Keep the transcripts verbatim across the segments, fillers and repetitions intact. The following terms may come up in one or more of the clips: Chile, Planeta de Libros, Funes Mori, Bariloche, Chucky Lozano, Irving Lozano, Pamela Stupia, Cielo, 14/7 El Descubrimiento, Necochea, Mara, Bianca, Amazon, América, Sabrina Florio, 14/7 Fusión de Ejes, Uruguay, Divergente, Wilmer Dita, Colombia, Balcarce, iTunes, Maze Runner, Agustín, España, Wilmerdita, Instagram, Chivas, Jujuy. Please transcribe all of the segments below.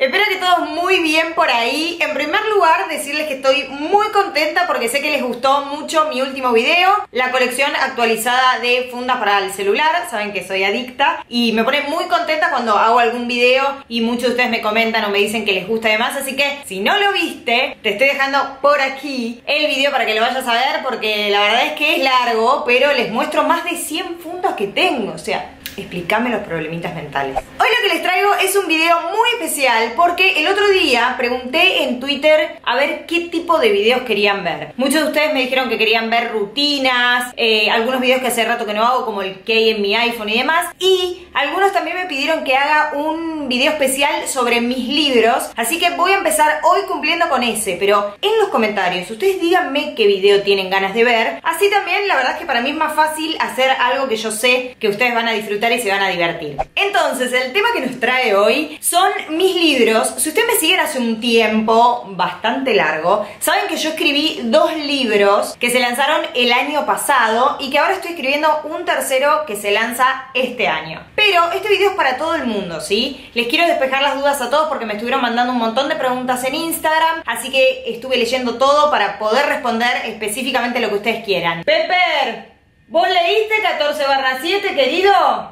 Espero que todos muy bien por ahí. En primer lugar, decirles que estoy muy contenta porque sé que les gustó mucho mi último video, la colección actualizada de fundas para el celular. Saben que soy adicta y me pone muy contenta cuando hago algún video y muchos de ustedes me comentan o me dicen que les gusta además. Así que si no lo viste, te estoy dejando por aquí el video para que lo vayas a ver, porque la verdad es que es largo, pero les muestro más de cien fundas que tengo. O sea, explícame los problemitas mentales. Hoy lo que les traigo es un video muy especial porque el otro día pregunté en Twitter a ver qué tipo de videos querían ver. Muchos de ustedes me dijeron que querían ver rutinas, eh, algunos videos que hace rato que no hago, como el que hay en mi iPhone y demás. Y algunos también me pidieron que haga un video especial sobre mis libros. Así que voy a empezar hoy cumpliendo con ese. Pero en los comentarios ustedes díganme qué video tienen ganas de ver. Así también la verdad es que para mí es más fácil hacer algo que yo sé que ustedes van a disfrutar y se van a divertir. Entonces, el tema que nos trae hoy son mis libros. Si ustedes me siguen hace un tiempo bastante largo, saben que yo escribí dos libros que se lanzaron el año pasado y que ahora estoy escribiendo un tercero que se lanza este año. Pero este video es para todo el mundo, ¿sí? Les quiero despejar las dudas a todos porque me estuvieron mandando un montón de preguntas en Instagram, así que estuve leyendo todo para poder responder específicamente lo que ustedes quieran. Pepper, ¿vos leíste catorce barra siete, querido?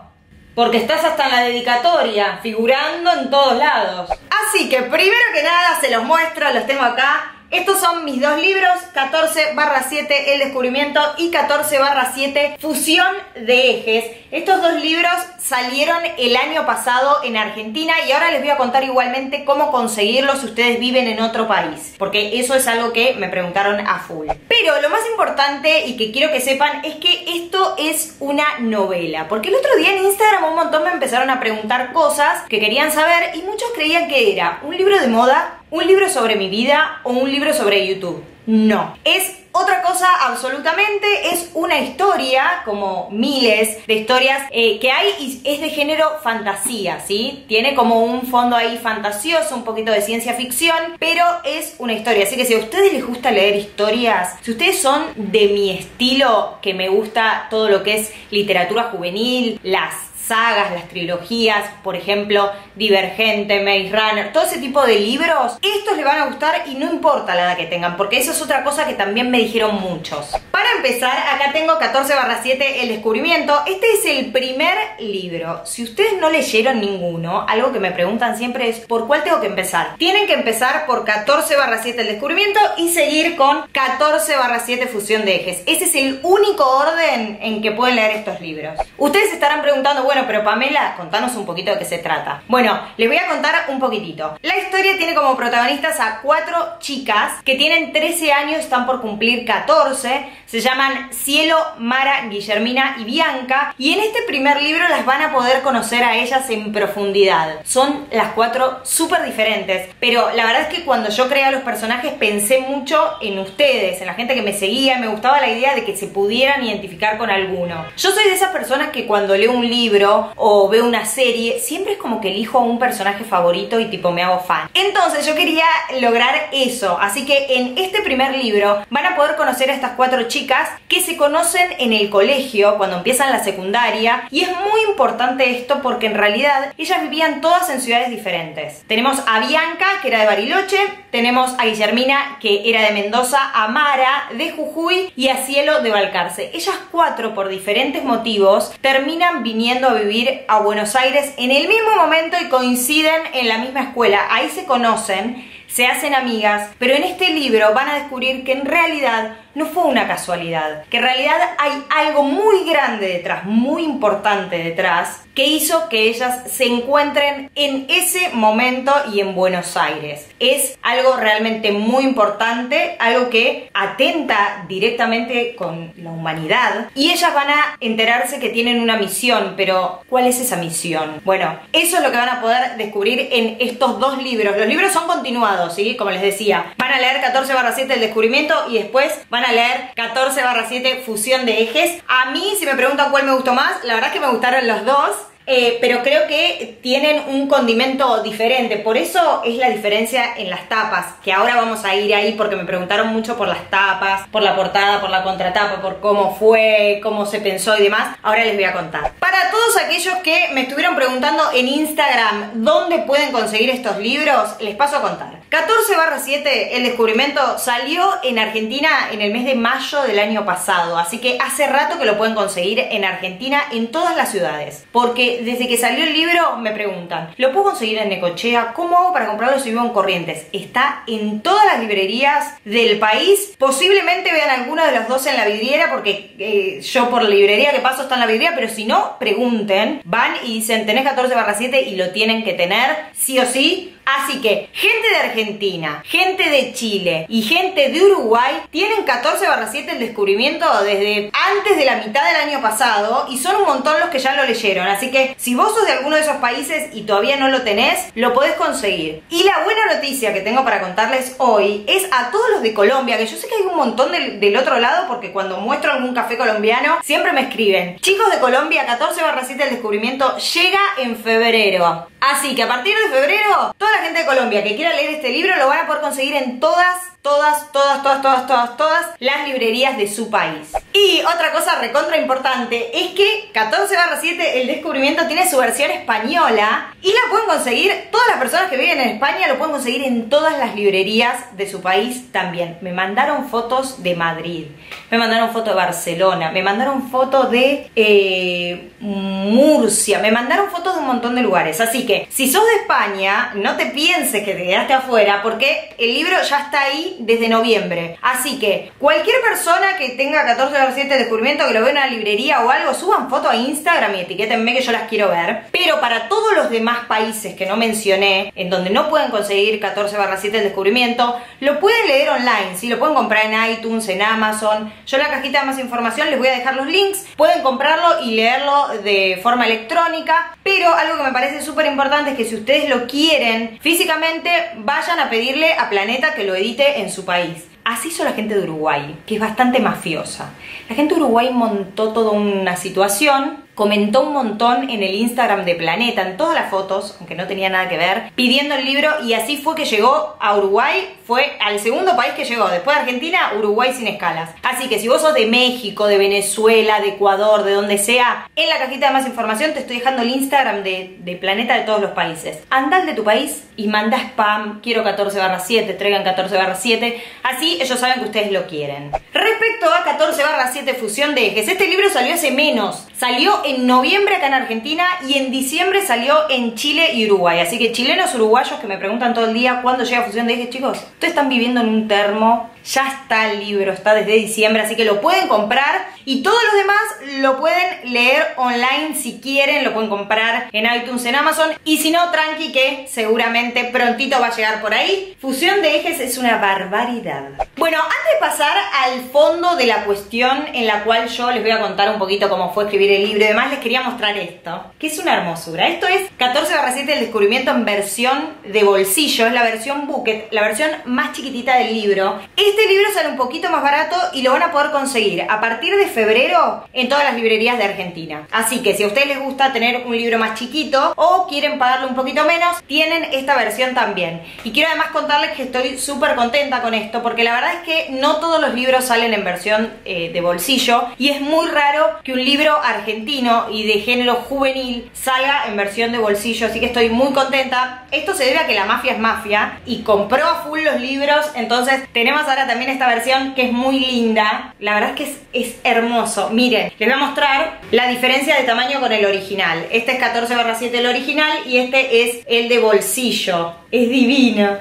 Porque estás hasta en la dedicatoria, figurando en todos lados. Así que primero que nada se los muestro, los tengo acá. Estos son mis dos libros, catorce barra siete El Descubrimiento y catorce barra siete Fusión de Ejes. Estos dos libros salieron el año pasado en Argentina y ahora les voy a contar igualmente cómo conseguirlos si ustedes viven en otro país, porque eso es algo que me preguntaron a full. Pero lo más importante y que quiero que sepan es que esto es una novela, porque el otro día en Instagram un montón me empezaron a preguntar cosas que querían saber y muchos creían que era un libro de moda, un libro sobre mi vida o un libro sobre YouTube. No, es otra cosa absolutamente, es una historia, como miles de historias eh, que hay, y es de género fantasía, ¿sí? Tiene como un fondo ahí fantasioso, un poquito de ciencia ficción, pero es una historia. Así que si a ustedes les gusta leer historias, si ustedes son de mi estilo, que me gusta todo lo que es literatura juvenil, las sagas, las trilogías, por ejemplo, Divergente, Maze Runner, todo ese tipo de libros, estos les van a gustar y no importa la edad que tengan, porque eso es otra cosa que también me dijeron muchos. Para empezar, acá tengo catorce barra siete El Descubrimiento. Este es el primer libro. Si ustedes no leyeron ninguno, algo que me preguntan siempre es ¿por cuál tengo que empezar? Tienen que empezar por catorce barra siete El Descubrimiento y seguir con catorce barra siete Fusión de Ejes. Ese es el único orden en que pueden leer estos libros. Ustedes estarán preguntando, bueno, pero Pamela, contanos un poquito de qué se trata. Bueno, les voy a contar un poquitito. La historia tiene como protagonistas a cuatro chicas que tienen trece años, están por cumplir catorce. Se llaman Cielo, Mara, Guillermina y Bianca. Y en este primer libro las van a poder conocer a ellas en profundidad. Son las cuatro súper diferentes. Pero la verdad es que cuando yo creé a los personajes pensé mucho en ustedes, en la gente que me seguía. Me gustaba la idea de que se pudieran identificar con alguno. Yo soy de esas personas que cuando leo un libro o veo una serie, siempre es como que elijo a un personaje favorito y tipo me hago fan. Entonces yo quería lograr eso, así que en este primer libro van a poder conocer a estas cuatro chicas que se conocen en el colegio cuando empiezan la secundaria, y es muy importante esto porque en realidad ellas vivían todas en ciudades diferentes. Tenemos a Bianca, que era de Bariloche, tenemos a Guillermina, que era de Mendoza, a Mara, de Jujuy, y a Cielo, de Balcarce. Ellas cuatro, por diferentes motivos, terminan viniendo a vivir a Buenos Aires en el mismo momento y coinciden en la misma escuela. Ahí se conocen, se hacen amigas, pero en este libro van a descubrir que en realidad no fue una casualidad, que en realidad hay algo muy grande detrás, muy importante detrás, que hizo que ellas se encuentren en ese momento y en Buenos Aires. Es algo realmente muy importante, algo que atenta directamente con la humanidad, y ellas van a enterarse que tienen una misión, pero ¿cuál es esa misión? Bueno, eso es lo que van a poder descubrir en estos dos libros. Los libros son continuados, ¿sí? Como les decía, van a leer catorce barra siete El Descubrimiento y después van a leer catorce barra siete Fusión de Ejes. A mí, si me preguntan cuál me gustó más, la verdad es que me gustaron los dos. eh, pero creo que tienen un condimento diferente, por eso es la diferencia en las tapas, que ahora vamos a ir ahí porque me preguntaron mucho por las tapas, por la portada, por la contratapa, por cómo fue, cómo se pensó y demás. Ahora les voy a contar. Para todos aquellos que me estuvieron preguntando en Instagram dónde pueden conseguir estos libros, les paso a contar. catorce barra siete El Descubrimiento salió en Argentina en el mes de mayo del año pasado, así que hace rato que lo pueden conseguir en Argentina en todas las ciudades, porque desde que salió el libro me preguntan, ¿lo puedo conseguir en Necochea? ¿Cómo hago para comprarlo si vivo en Corrientes? Está en todas las librerías del país, posiblemente vean alguno de los dos en la vidriera, porque eh, yo por la librería que paso está en la vidriera, pero si no, pregunten, van y dicen, ¿tenés catorce barra siete? Y lo tienen que tener sí o sí. Así que gente de Argentina, gente de Chile y gente de Uruguay tienen catorce barra siete El Descubrimiento desde antes de la mitad del año pasado y son un montón los que ya lo leyeron. Así que si vos sos de alguno de esos países y todavía no lo tenés, lo podés conseguir. Y la buena noticia que tengo para contarles hoy es a todos los de Colombia, que yo sé que hay un montón del, del otro lado porque cuando muestro algún café colombiano siempre me escriben. Chicos de Colombia, catorce barra siete El Descubrimiento llega en febrero. Así que a partir de febrero, toda la gente de Colombia que quiera leer este libro lo van a poder conseguir en todas, todas, todas, todas, todas, todas, todas las librerías de su país. Y otra cosa recontra importante es que catorce barra siete El Descubrimiento tiene su versión española y la pueden conseguir, todas las personas que viven en España lo pueden conseguir en todas las librerías de su país también. Me mandaron fotos de Madrid, me mandaron fotos de Barcelona, me mandaron fotos de eh, Murcia, me mandaron fotos de un montón de lugares, así que Que si sos de España, no te pienses que te quedaste afuera porque el libro ya está ahí desde noviembre. Así que cualquier persona que tenga catorce barra siete El Descubrimiento, que lo vea en una librería o algo, suban foto a Instagram y etiquétenme que yo las quiero ver. Pero para todos los demás países que no mencioné, en donde no pueden conseguir catorce barra siete El Descubrimiento, lo pueden leer online, ¿sí? Lo pueden comprar en iTunes, en Amazon. Yo en la cajita de más información les voy a dejar los links. Pueden comprarlo y leerlo de forma electrónica, pero algo que me parece súper importante importante es que si ustedes lo quieren físicamente, vayan a pedirle a Planeta que lo edite en su país. Así hizo la gente de Uruguay, que es bastante mafiosa. La gente de Uruguay montó toda una situación, comentó un montón en el Instagram de Planeta, en todas las fotos, aunque no tenía nada que ver, pidiendo el libro y así fue que llegó a Uruguay, fue al segundo país que llegó, después de Argentina, Uruguay sin escalas. Así que si vos sos de México, de Venezuela, de Ecuador, de donde sea, en la cajita de más información te estoy dejando el Instagram de, de Planeta de todos los países. Andá al de tu país y mandá spam, quiero catorce barra siete, traigan catorce barra siete, así ellos saben que ustedes lo quieren. Respecto a catorce barra siete Fusión de Ejes, este libro salió hace menos. Salió en noviembre acá en Argentina y en diciembre salió en Chile y Uruguay. Así que chilenos, uruguayos que me preguntan todo el día cuándo llega Fusión de Ejes, chicos, ustedes están viviendo en un termo. Ya está el libro, está desde diciembre, así que lo pueden comprar y todos los demás lo pueden leer online si quieren, lo pueden comprar en iTunes, en Amazon y si no, tranqui que seguramente prontito va a llegar por ahí. Fusión de Ejes es una barbaridad. Bueno, antes de pasar al fondo de la cuestión en la cual yo les voy a contar un poquito cómo fue escribir el libro y demás, les quería mostrar esto, que es una hermosura. Esto es catorce barra siete El Descubrimiento en versión de bolsillo, es la versión bucket, la versión más chiquitita del libro. Este Este libro sale un poquito más barato y lo van a poder conseguir a partir de febrero en todas las librerías de Argentina. Así que si a ustedes les gusta tener un libro más chiquito o quieren pagarlo un poquito menos, tienen esta versión también. Y quiero además contarles que estoy súper contenta con esto porque la verdad es que no todos los libros salen en versión eh, de bolsillo y es muy raro que un libro argentino y de género juvenil salga en versión de bolsillo, así que estoy muy contenta. Esto se debe a que la mafia es mafia y compró a full los libros, entonces tenemos ahora también esta versión que es muy linda. La verdad es que es, es hermoso. Miren, les voy a mostrar la diferencia de tamaño con el original. Este es catorce barra siete el original y este es el de bolsillo. Es divino.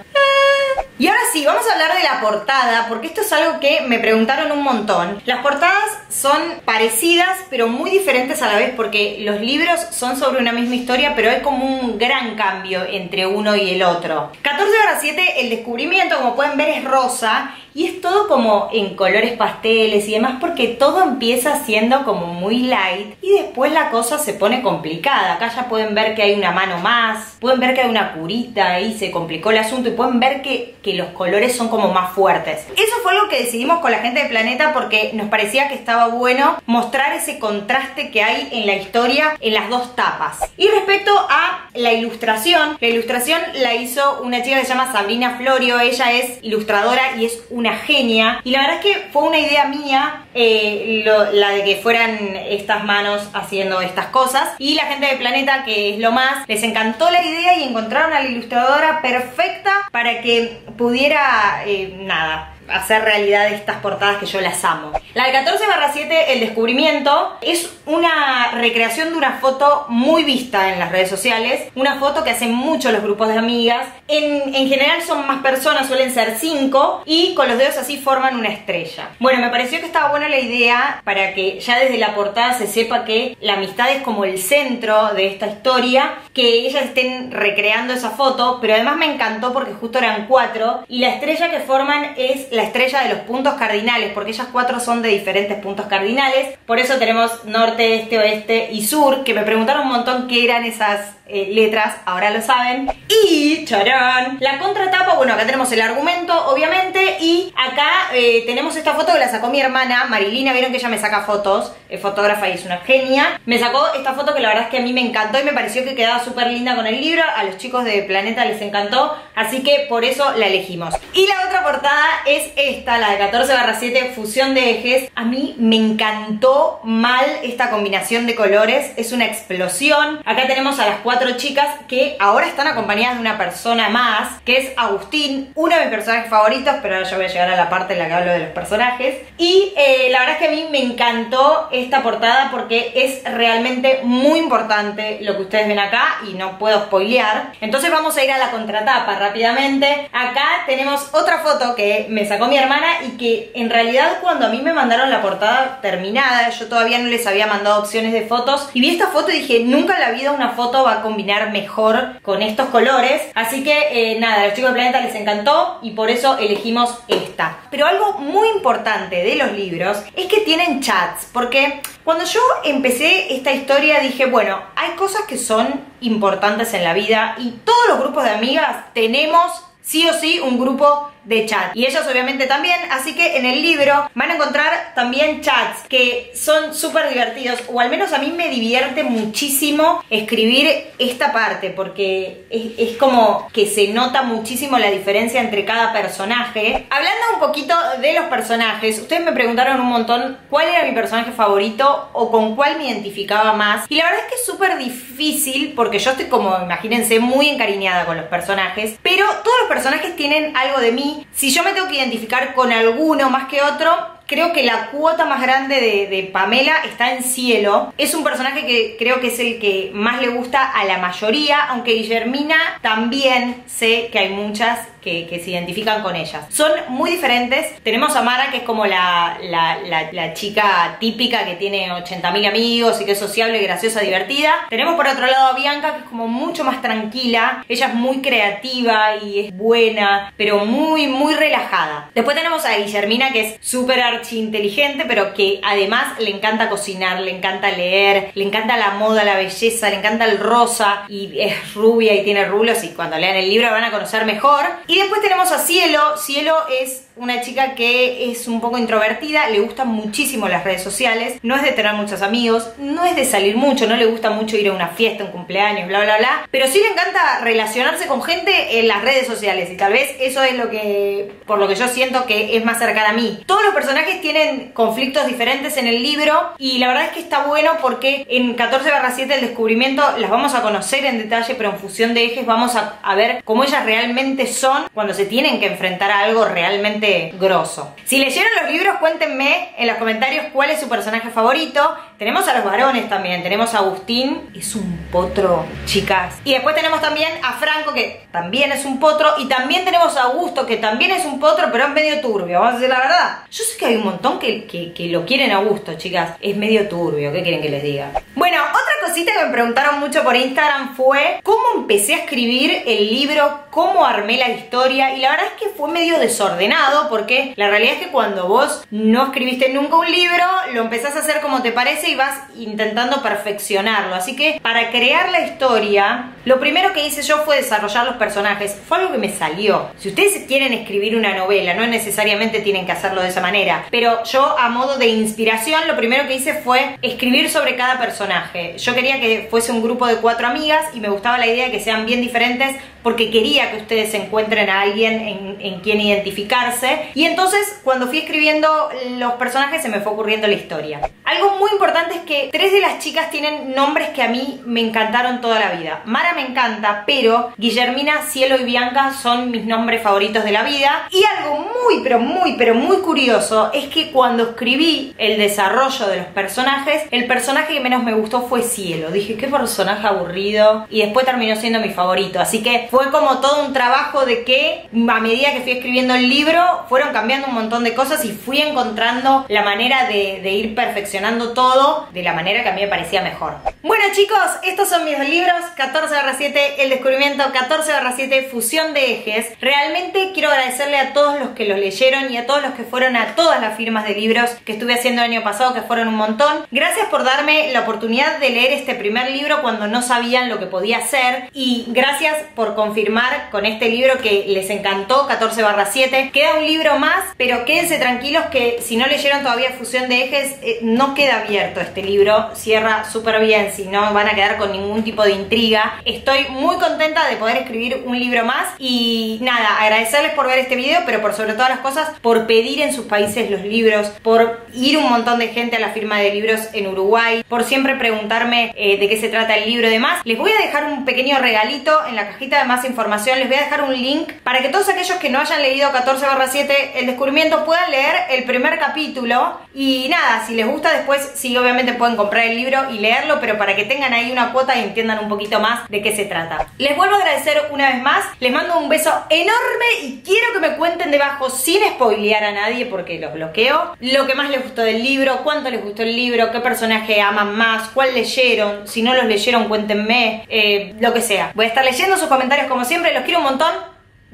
Y ahora sí, vamos a hablar de la portada, porque esto es algo que me preguntaron un montón. Las portadas son parecidas, pero muy diferentes a la vez, porque los libros son sobre una misma historia, pero es como un gran cambio entre uno y el otro. catorce barra siete, El Descubrimiento, como pueden ver, es rosa, y es todo como en colores pasteles y demás, porque todo empieza siendo como muy light, y después la cosa se pone complicada. Acá ya pueden ver que hay una mano más, pueden ver que hay una curita, ahí se complicó el asunto, y pueden ver que... que los colores son como más fuertes. Eso fue lo que decidimos con la gente de Planeta porque nos parecía que estaba estaba bueno mostrar ese contraste que hay en la historia en las dos tapas. Y respecto a la ilustración, la ilustración la hizo una chica que se llama Sabrina Florio. Ella es ilustradora y es una genia. Y la verdad es que fue una idea mía eh, lo, la de que fueran estas manos haciendo estas cosas. Y la gente de Planeta, que es lo más, les encantó la idea y encontraron a la ilustradora perfecta para que pudiera, eh, nada, hacer realidad estas portadas que yo las amo. La de catorce barra siete El Descubrimiento es una recreación de una foto muy vista en las redes sociales, una foto que hacen mucho los grupos de amigas. En, en general son más personas, suelen ser cinco, y con los dedos así forman una estrella. Bueno, me pareció que estaba buena la idea para que ya desde la portada se sepa que la amistad es como el centro de esta historia, que ellas estén recreando esa foto, pero además me encantó porque justo eran cuatro y la estrella que forman es la estrella de los puntos cardinales, porque ellas cuatro son de diferentes puntos cardinales. Por eso tenemos norte, este, oeste y sur, que me preguntaron un montón qué eran esas eh, letras, ahora lo saben. Y charán, la contratapa, bueno, acá tenemos el argumento, obviamente, y acá eh, tenemos esta foto que la sacó mi hermana Marilina. Vieron que ella me saca fotos, es fotógrafa y es una genia. Me sacó esta foto que la verdad es que a mí me encantó y me pareció que quedaba súper linda con el libro. A los chicos de Planeta les encantó, así que por eso la elegimos. Y la otra portada es esta, la de catorce barra siete Fusión de Ejes. A mí me encantó mal esta combinación de colores, es una explosión. Acá tenemos a las cuatro chicas que ahora están acompañadas de una persona más, que es Agustín, uno de mis personajes favoritos, pero ahora yo voy a llegar a la parte en la que hablo de los personajes. Y eh, la verdad es que a mí me encantó esta portada porque es realmente muy importante lo que ustedes ven acá y no puedo spoilear. Entonces vamos a ir a la contratapa rápidamente. Acá tenemos otra foto que me sacó mi hermana y que en realidad cuando a mí me mandaron la portada terminada, yo todavía no les había mandado opciones de fotos y vi esta foto y dije, nunca en la vida una foto va a combinar mejor con estos colores, así que eh, nada, a los chicos de Planeta les encantó y por eso elegimos esta. Pero algo muy importante de los libros es que tienen chats, porque cuando yo empecé esta historia dije, bueno, hay cosas que son importantes en la vida y todos los grupos de amigas tenemos sí o sí un grupo de chat. Y ellas obviamente también, así que en el libro van a encontrar también chats que son súper divertidos, o al menos a mí me divierte muchísimo escribir esta parte, porque es, es como que se nota muchísimo la diferencia entre cada personaje. Hablando un poquito de los personajes, ustedes me preguntaron un montón cuál era mi personaje favorito o con cuál me identificaba más. Y la verdad es que es súper difícil porque yo estoy como, imagínense, muy encariñada con los personajes, pero todos los personajes tienen algo de mí. Si yo me tengo que identificar con alguno más que otro, creo que la cuota más grande de, de Pamela está en Cielo. Es un personaje que creo que es el que más le gusta a la mayoría, aunque Guillermina también sé que hay muchas que, que se identifican con ellas. Son muy diferentes. Tenemos a Mara, que es como la, la, la, la chica típica que tiene ochenta mil amigos y que es sociable, graciosa, divertida. Tenemos por otro lado a Bianca, que es como mucho más tranquila. Ella es muy creativa y es buena, pero muy, muy relajada. Después tenemos a Guillermina, que es súper inteligente, pero que además le encanta cocinar, le encanta leer, le encanta la moda, la belleza, le encanta el rosa, y es rubia y tiene rulos, y cuando lean el libro van a conocer mejor. Y después tenemos a Cielo. Cielo es una chica que es un poco introvertida, le gustan muchísimo las redes sociales, no es de tener muchos amigos, no es de salir mucho, no le gusta mucho ir a una fiesta, un cumpleaños, bla bla bla, pero sí le encanta relacionarse con gente en las redes sociales, y tal vez eso es lo que, por lo que yo siento que es más cercana a mí. Todos los personajes tienen conflictos diferentes en el libro y la verdad es que está bueno porque en catorce barra siete El Descubrimiento las vamos a conocer en detalle, pero en Fusión de Ejes vamos a, a ver cómo ellas realmente son cuando se tienen que enfrentar a algo realmente grosso. Si leyeron los libros, cuéntenme en los comentarios cuál es su personaje favorito. Tenemos a los varones también, tenemos a Agustín, es un potro, chicas. Y después tenemos también a Franco, que también es un potro, y también tenemos a Augusto, que también es un potro, pero es medio turbio, vamos a decir la verdad. Yo sé que hay un montón que, que, que lo quieren a Augusto, chicas, es medio turbio, ¿qué quieren que les diga? Bueno, otra cosa cosita que me preguntaron mucho por Instagram fue cómo empecé a escribir el libro, cómo armé la historia, y la verdad es que fue medio desordenado, porque la realidad es que cuando vos no escribiste nunca un libro, lo empezás a hacer como te parece y vas intentando perfeccionarlo. Así que para crear la historia, lo primero que hice yo fue desarrollar los personajes. Fue algo que me salió. Si ustedes quieren escribir una novela, no necesariamente tienen que hacerlo de esa manera, pero yo a modo de inspiración, lo primero que hice fue escribir sobre cada personaje. Yo quería que fuese un grupo de cuatro amigas y me gustaba la idea de que sean bien diferentes, porque quería que ustedes encuentren a alguien en, en quien identificarse. Y entonces, cuando fui escribiendo los personajes, se me fue ocurriendo la historia. Algo muy importante es que tres de las chicas tienen nombres que a mí me encantaron toda la vida. Mara me encanta, pero Guillermina, Cielo y Bianca son mis nombres favoritos de la vida. Y algo muy, pero muy, pero muy curioso es que cuando escribí el desarrollo de los personajes, el personaje que menos me gustó fue Cielo. Dije, qué personaje aburrido. Y después terminó siendo mi favorito. Así que fue como todo un trabajo de que a medida que fui escribiendo el libro fueron cambiando un montón de cosas y fui encontrando la manera de, de ir perfeccionando todo de la manera que a mí me parecía mejor. Bueno chicos, estos son mis libros: catorce barra siete El Descubrimiento, catorce barra siete Fusión de Ejes. Realmente quiero agradecerle a todos los que los leyeron y a todos los que fueron a todas las firmas de libros que estuve haciendo el año pasado, que fueron un montón. Gracias por darme la oportunidad de leer este primer libro cuando no sabían lo que podía hacer, y gracias por confirmar con este libro que les encantó, catorce barra siete. Queda un libro más, pero quédense tranquilos que si no leyeron todavía Fusión de Ejes, eh, no queda abierto este libro, cierra súper bien, si no van a quedar con ningún tipo de intriga. Estoy muy contenta de poder escribir un libro más y nada, agradecerles por ver este video, pero por sobre todas las cosas, por pedir en sus países los libros, por ir un montón de gente a la firma de libros en Uruguay, por siempre preguntarme eh, de qué se trata el libro y demás. Les voy a dejar un pequeño regalito en la cajita de más información, les voy a dejar un link para que todos aquellos que no hayan leído catorce barra siete El Descubrimiento puedan leer el primer capítulo, y nada, si les gusta después sí obviamente pueden comprar el libro y leerlo, pero para que tengan ahí una cuota y entiendan un poquito más de qué se trata. Les vuelvo a agradecer una vez más, les mando un beso enorme y quiero que me cuenten debajo, sin spoilear a nadie porque los bloqueo, lo que más les gustó del libro, cuánto les gustó el libro, qué personaje aman más, cuál leyeron, si no los leyeron cuéntenme, eh, lo que sea. Voy a estar leyendo sus comentarios como siempre, los quiero un montón.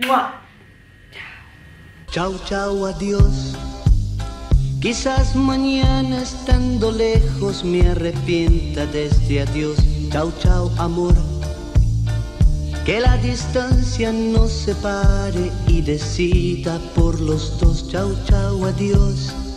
¡Mua! Chau, chau, adiós. Quizás mañana estando lejos me arrepienta de este adiós. Chau, chau, amor. Que la distancia nos separe y decida por los dos. Chau, chau, adiós.